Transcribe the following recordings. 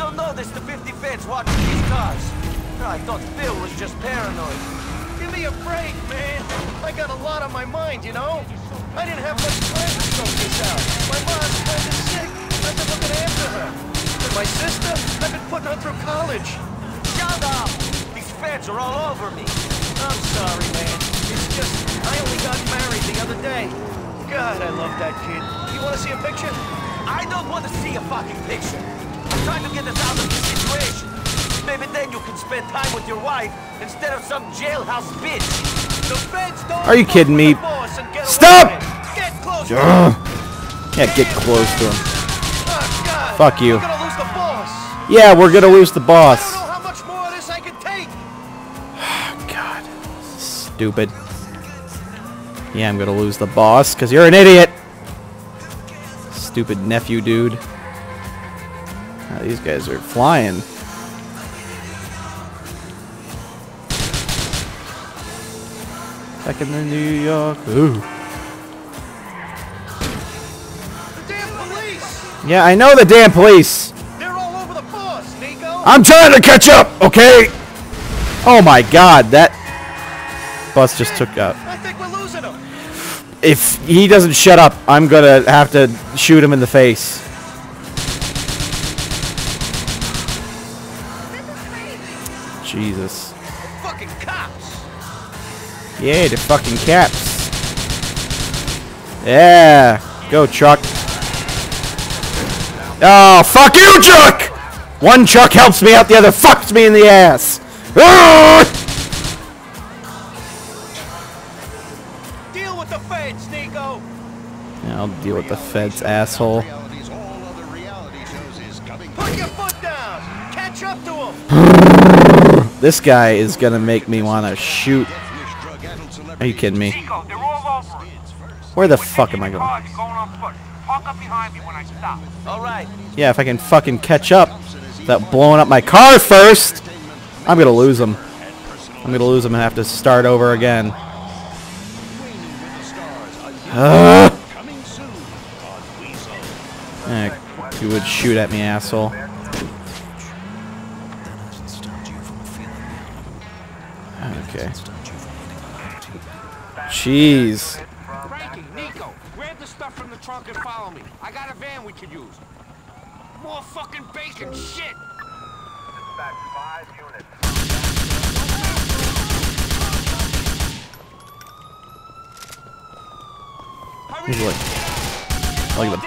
don't notice the 50 feds watching these cars. I thought Bill was just paranoid. Give me a break, man. I got a lot on my mind, you know? I didn't have much time to scope this out. My mom's kind of sick. I've been looking after her. And my sister, I've been putting her through college. Shut up! These feds are all over me. I'm sorry, man. It's just, I only got married the other day. God, I love that kid. You want to see a picture? I don't want to see a fucking picture. I'm trying to get us out of this situation. Maybe then you can spend time with your wife instead of some jailhouse bitch. The feds don't. Are you kidding me? Stop! Get close to him. Yeah, get close to him. Oh, God. Fuck you. We're gonna lose the boss. Yeah, we're gonna lose the boss. I don't know how much more of this I can take. God, stupid. Yeah, I'm gonna lose the boss because you're an idiot. Stupid nephew, dude. Oh, these guys are flying. Back in the New York. Ooh. The damn police! Yeah, I know the damn police. They're all over the force, Nico. I'm trying to catch up, okay? Oh my God, that bus just took out. I think we're losing him. If he doesn't shut up, I'm gonna have to shoot him in the face. This is crazy. Jesus. Fucking cops. Yeah, the fucking caps. Yeah. Go, Chuck. Oh, fuck you, Chuck! One Chuck helps me out, the other fucks me in the ass. Deal with the feds, Nico. Yeah, I'll deal with the feds, asshole. Put your foot down! Catch up to him! This guy is gonna make me wanna shoot. Are you kidding me? Where the fuck am I going? Yeah, if I can fucking catch up without blowing up my car first, I'm gonna lose them. I'm gonna lose them and have to start over again. You would shoot at me, asshole. Okay. Jeez. Frankie, Nico, grab the stuff from the trunk and follow me. I got a van we could use. More fucking bacon shit. That's 5 units. He's like the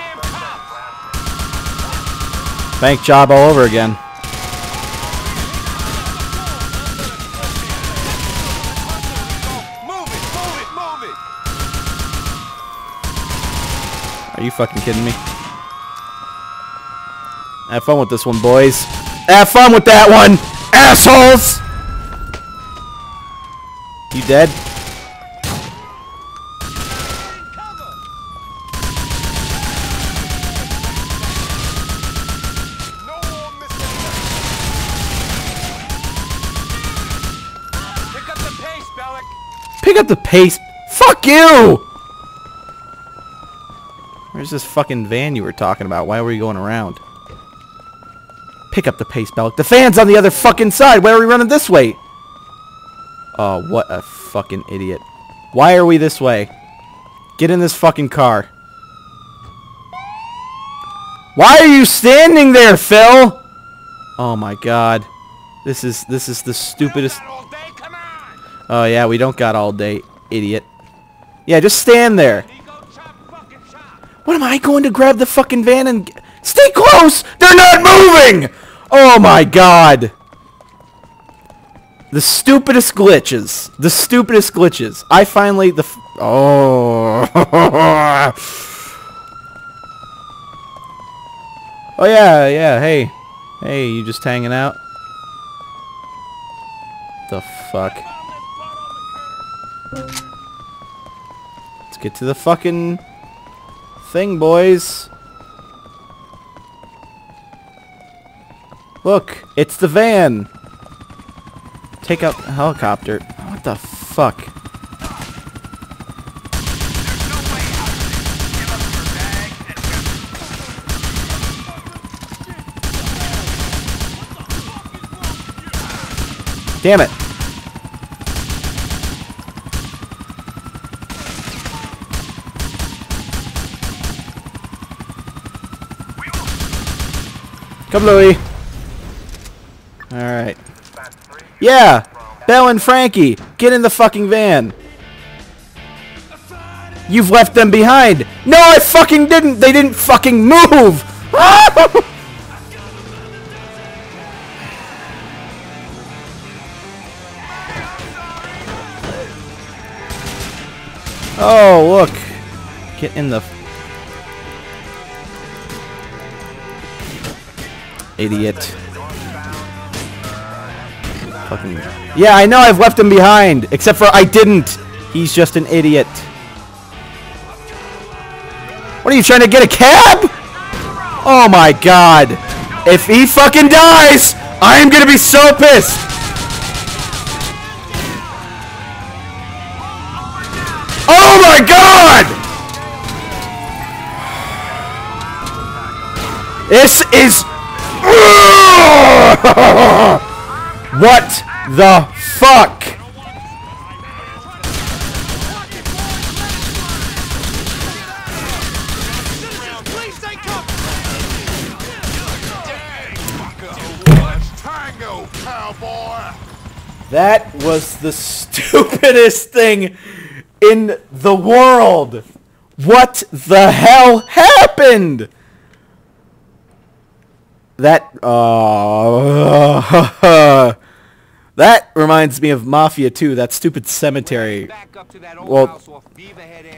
bank job all over again. Are you fucking kidding me? Have fun with this one, boys. Have fun with that one, assholes! You dead? Pick up the pace, Bellic! Pick up the pace? Fuck you! Where's this fucking van you were talking about? Why were you going around? Pick up the pace, Bellic. The fan's on the other fucking side. Why are we running this way? Oh, what a fucking idiot. Why are we this way? Get in this fucking car. Why are you standing there, Phil? Oh my God. This is the stupidest. Oh yeah, we don't got all day, idiot. Yeah, just stand there. What am I going to grab the fucking van and... Stay close! They're not moving! Oh my God. The stupidest glitches. The stupidest glitches. I finally... the. Oh. Oh yeah, yeah, hey. Hey, you just hanging out? The fuck? Let's get to the fucking... thing, boys. Look, it's the van. Take out the helicopter. What the fuck? Damn it. Come, Louie. Alright. Yeah! Belle and Frankie, get in the fucking van. You've left them behind. No, I fucking didn't. They didn't fucking move. Oh, look. Get in the 88. Fucking yeah, I know I've left him behind. Except for I didn't. He's just an idiot. What are you trying to get a cab? Oh my god. If he fucking dies, I am gonna be so pissed. Oh my god! This is... What the fuck? That was the stupidest thing in the world. What the hell happened? That reminds me of Mafia 2, that stupid cemetery. Well,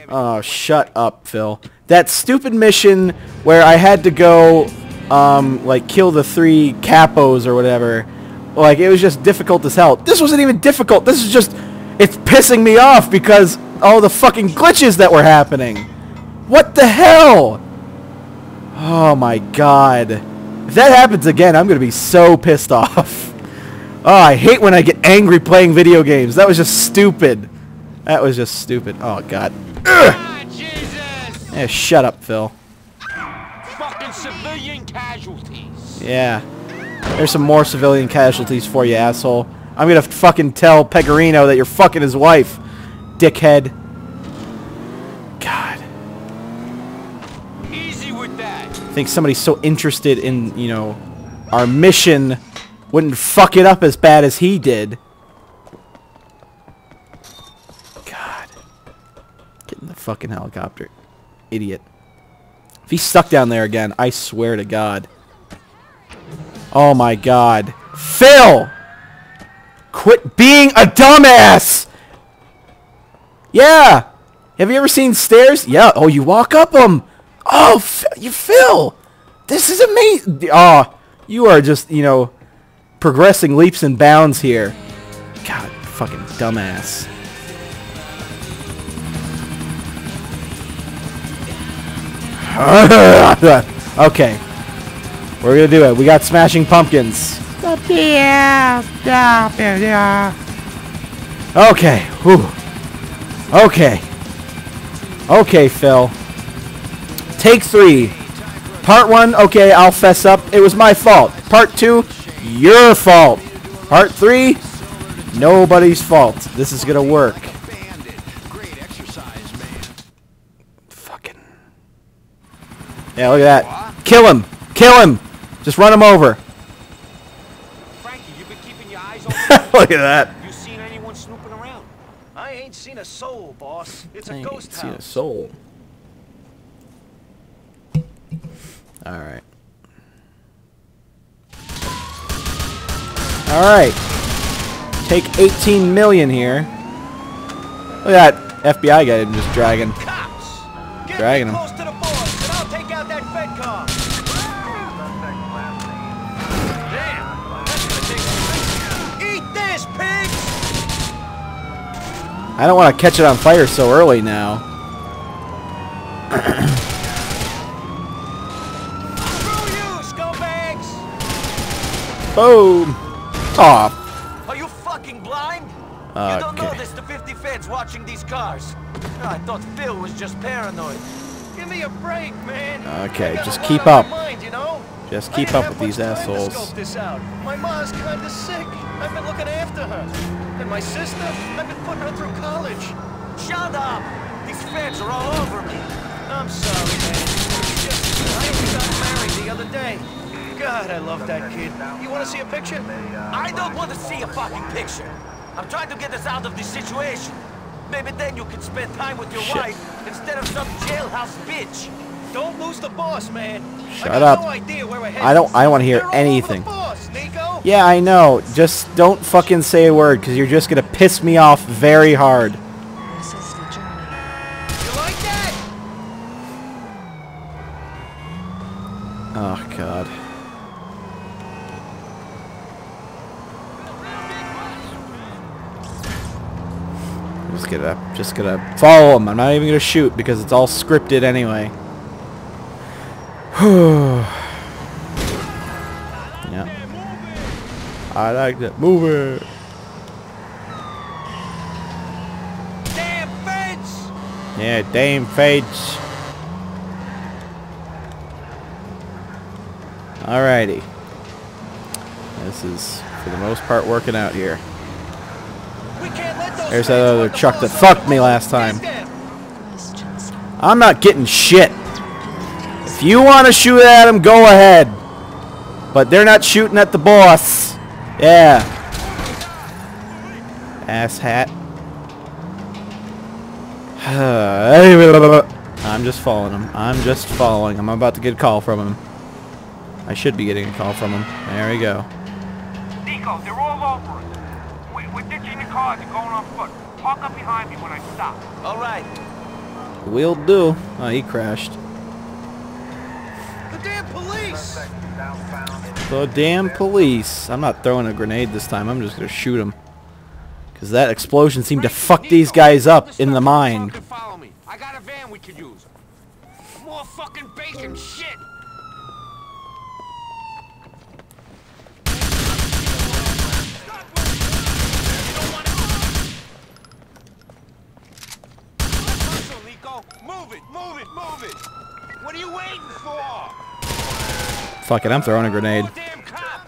oh, shut up, Phil. That stupid mission where I had to go, like, kill the 3 capos or whatever. Like, it was just difficult as hell. This wasn't even difficult. This is just... It's pissing me off because all the fucking glitches that were happening. What the hell? Oh, my God. If that happens again, I'm going to be so pissed off. Oh, I hate when I get angry playing video games. That was just stupid. That was just stupid. Oh, God. Oh, Jesus. Yeah, shut up, Phil. Fucking civilian casualties. Yeah. There's some more civilian casualties for you, asshole. I'm gonna fucking tell Pegarino that you're fucking his wife, dickhead. God. Easy with that. I think somebody so interested in, you know, our mission wouldn't fuck it up as bad as he did. God. Get in the fucking helicopter. Idiot. If he's stuck down there again, I swear to God. Oh my god. Phil! Quit being a dumbass! Yeah! Have you ever seen stairs? Yeah. Oh, you walk up them! Oh, Phil! This is amazing! Oh, you are just, you know, progressing leaps and bounds here. God, fucking dumbass. Okay. We're gonna do it. We got Smashing Pumpkins. Okay. Whew. Okay. Okay, Phil. Take 3. Part 1, okay, I'll fess up. It was my fault. Part 2, your fault. Part 3, nobody's fault. This is gonna work. Fucking. Yeah, look at that. Kill him. Kill him. Just run him over. Frankie, you've been keeping your eyes on Look at that. You seen anyone snooping around? I ain't seen a soul, boss. It's a ghost town. I ain't seen a soul. All right. All right. Take 18 million here. Look at that FBI guy just dragging. Cops. Dragging him. I don't want to catch it on fire so early now. Boom! Aw. Are you fucking blind? Okay. You don't know there's the 50 feds watching these cars. I thought Phil was just paranoid. Give me a break, man. Okay, just keep up. Just keep up with these assholes. My mom's kind of sick. I've been looking after her. And my sister, I've been putting her through college. Shut up! These fans are all over me. I'm sorry, man. I even got married the other day. God, I love that kid. You want to see a picture? I don't want to see a fucking picture. I'm trying to get us out of this situation. Maybe then you can spend time with your wife instead of some jailhouse bitch. Don't lose the boss, man. Shut up. No idea where we're headed. I don't want to hear anything. Boss, Nico. Yeah, I know. Just don't fucking say a word, because you're just going to piss me off very hard. This is the journey. You like that? Oh, God. Just gonna follow him. I'm not even gonna shoot because it's all scripted anyway. Yeah. I like that movie. Damn fence. Yeah, damn fence. Alrighty. This is for the most part working out here. There's that other Chuck that fucked me last time. I'm not getting shit. If you want to shoot at him, go ahead. But they're not shooting at the boss. Yeah. Asshat. I'm just following him. I'm just following him. I'm about to get a call from him. I should be getting a call from him. There we go. Nico, they're all over us. We're ditching the cars and going on foot. Walk up behind me when I stop. All right. Will do. Oh, he crashed. The damn police! The damn police. I'm not throwing a grenade this time. I'm just going to shoot him. Because that explosion seemed to fuck these guys up in the mine. Follow me. I got a van we could use. More fucking bacon shit! Move it, move it, move it! What are you waiting for? Fuck it, I'm throwing a grenade. Oh, damn cops.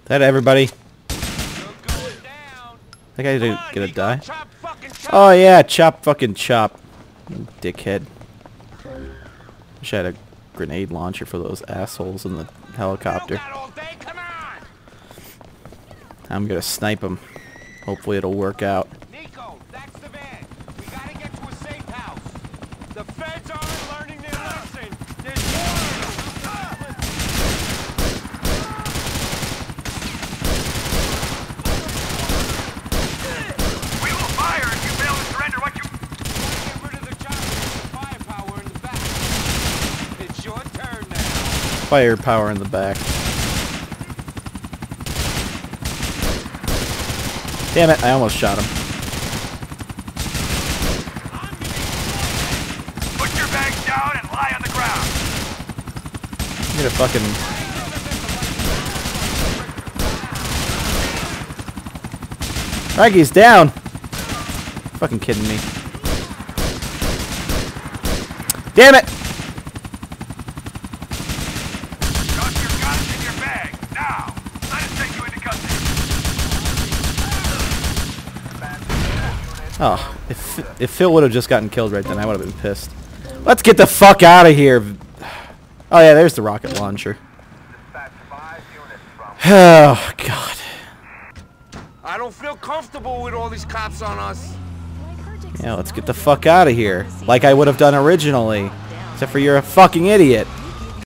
Is that everybody? That guy's gonna die. Oh yeah, chop fucking chop. Dickhead. Wish I had a grenade launcher for those assholes in the helicopter. I'm gonna snipe them. Hopefully it'll work out. Nico, that's the van. We gotta get to a safe house. The feds aren't learning their lesson. Firepower in the back. Damn it, I almost shot him. Put your bags down and lie on the ground. Get a fucking... Raggy's down! Fucking kidding me. Damn it! Oh, if Phil would have just gotten killed right then, I would have been pissed. Let's get the fuck out of here! Oh yeah, there's the rocket launcher. Oh, God. I don't feel comfortable with all these cops on us. Yeah, let's get the fuck out of here. Like I would have done originally. Except for you're a fucking idiot.